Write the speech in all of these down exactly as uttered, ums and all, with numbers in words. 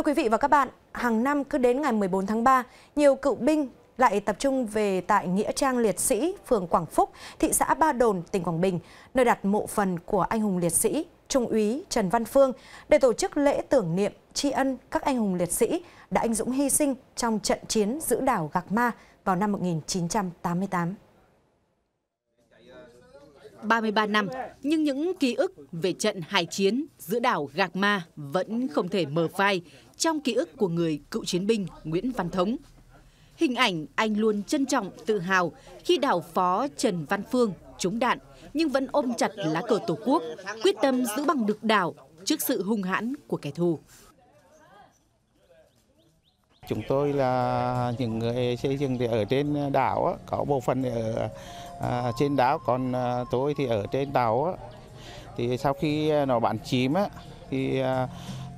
Thưa quý vị và các bạn, hàng năm cứ đến ngày mười bốn tháng ba, nhiều cựu binh lại tập trung về tại Nghĩa Trang Liệt Sĩ, phường Quảng Phúc, thị xã Ba Đồn, tỉnh Quảng Bình, nơi đặt mộ phần của anh hùng liệt sĩ, Trung úy Trần Văn Phương để tổ chức lễ tưởng niệm tri ân các anh hùng liệt sĩ đã anh dũng hy sinh trong trận chiến giữ đảo Gạc Ma vào năm một nghìn chín trăm tám mươi tám. ba mươi ba năm, nhưng những ký ức về trận hải chiến giữa đảo Gạc Ma vẫn không thể mờ phai trong ký ức của người cựu chiến binh Nguyễn Văn Thống. Hình ảnh anh luôn trân trọng, tự hào khi đảo phó Trần Văn Phương trúng đạn nhưng vẫn ôm chặt lá cờ Tổ quốc, quyết tâm giữ bằng được đảo trước sự hung hãn của kẻ thù. Chúng tôi là những người xây dựng thì ở trên đảo, có bộ phận ở à, trên đảo, còn tôi thì ở trên đảo. Thì sau khi nó bắn chìm thì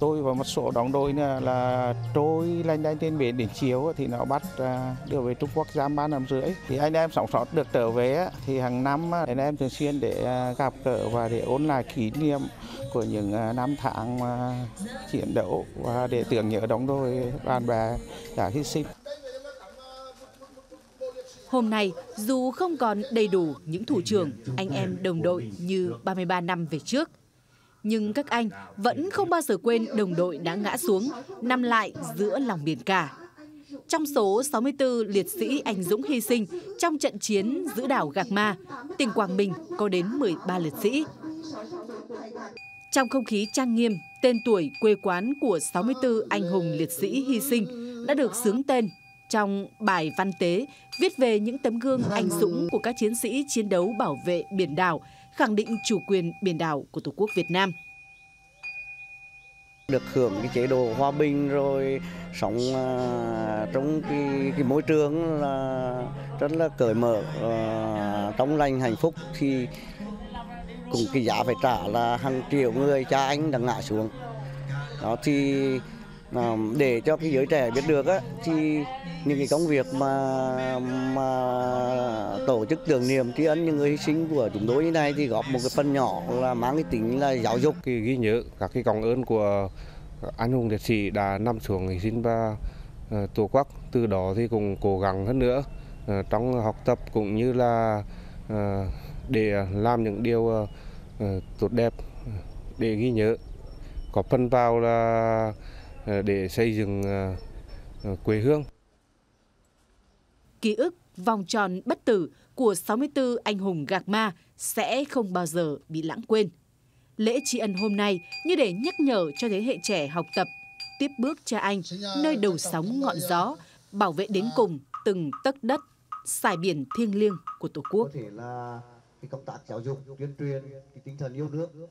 tôi và một số đồng đội là trôi lanh đanh trên biển đến chiều thì nó bắt đưa về Trung Quốc giam ba năm rưỡi. Thì anh em sống sót được trở về thì hàng năm anh em thường xuyên để gặp gỡ và để ôn lại kỷ niệm của những năm tháng chiến đấu và để tưởng nhớ đồng đội bạn bè đã hy sinh. Hôm nay, dù không còn đầy đủ những thủ trưởng, anh em đồng đội như ba mươi ba năm về trước, nhưng các anh vẫn không bao giờ quên đồng đội đã ngã xuống, nằm lại giữa lòng biển cả. Trong số sáu mươi tư liệt sĩ anh dũng hy sinh trong trận chiến giữ đảo Gạc Ma, tỉnh Quảng Bình có đến mười ba liệt sĩ. Trong không khí trang nghiêm, tên tuổi quê quán của sáu mươi tư anh hùng liệt sĩ hy sinh đã được xướng tên trong bài văn tế viết về những tấm gương anh dũng của các chiến sĩ chiến đấu bảo vệ biển đảo, khẳng định chủ quyền biển đảo của Tổ quốc Việt Nam. Được hưởng cái chế độ hòa bình rồi sống uh, trong cái, cái môi trường là rất là cởi mở, uh, trong lành, hạnh phúc thì cùng cái giá phải trả là hàng triệu người cha anh đã ngã xuống. Đó thì uh, để cho cái giới trẻ biết được á, thì những cái công việc mà mà tổ chức tưởng niệm tri ân những người hy sinh của chúng tôi như này thì góp một cái phần nhỏ là mang cái tính là giáo dục, cái ghi nhớ các cái công ơn của anh hùng liệt sĩ đã nằm xuống hy sinh và Tổ quốc. Từ đó thì cũng cố gắng hơn nữa trong học tập cũng như là để làm những điều tốt đẹp để ghi nhớ, có phần vào là để xây dựng quê hương. Ký ức vòng tròn bất tử của sáu mươi tư anh hùng Gạc Ma sẽ không bao giờ bị lãng quên. Lễ tri ân hôm nay như để nhắc nhở cho thế hệ trẻ học tập, tiếp bước cha anh nơi đầu sóng ngọn gió, bảo vệ đến cùng từng tấc đất, sải biển thiêng liêng của Tổ quốc. Có thể là công tác giáo dục, tuyên truyền, tinh thần yêu nước.